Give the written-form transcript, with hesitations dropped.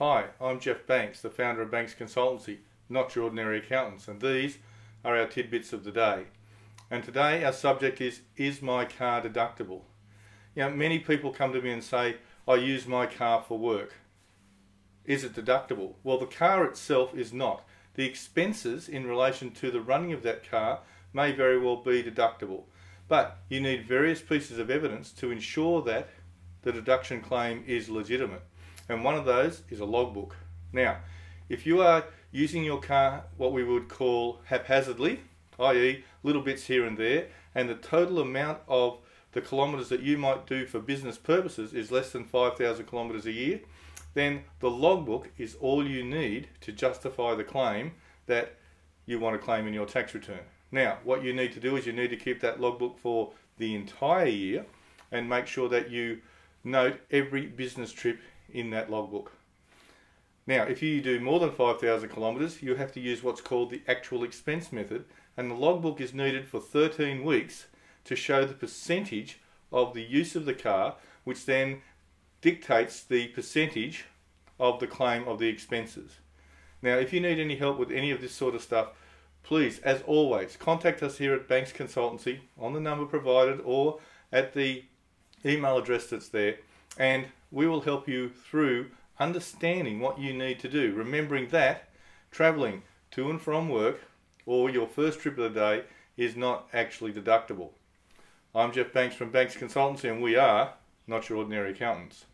Hi, I'm Jeff Banks, the founder of Banks Consultancy, Not Your Ordinary Accountants, and these are our tidbits of the day. And today our subject is my car deductible? You know, many people come to me and say, I use my car for work. Is it deductible? Well, the car itself is not. The expenses in relation to the running of that car may very well be deductible. But you need various pieces of evidence to ensure that the deduction claim is legitimate. And one of those is a logbook. Now, if you are using your car what we would call haphazardly, i.e. little bits here and there, and the total amount of the kilometres that you might do for business purposes is less than 5,000 kilometres a year, then the logbook is all you need to justify the claim that you want to claim in your tax return. Now, what you need to do is you need to keep that logbook for the entire year and make sure that you note every business trip in that logbook. Now, if you do more than 5,000 kilometres, you have to use what's called the actual expense method, and the logbook is needed for 13 weeks to show the percentage of the use of the car, which then dictates the percentage of the claim of the expenses. Now, if you need any help with any of this sort of stuff, please, as always, contact us here at Banks Consultancy on the number provided or at the email address that's there, and we will help you through understanding what you need to do, remembering that travelling to and from work or your first trip of the day is not actually deductible. I'm Jeff Banks from Banks Consultancy, and we are Not Your Ordinary Accountants.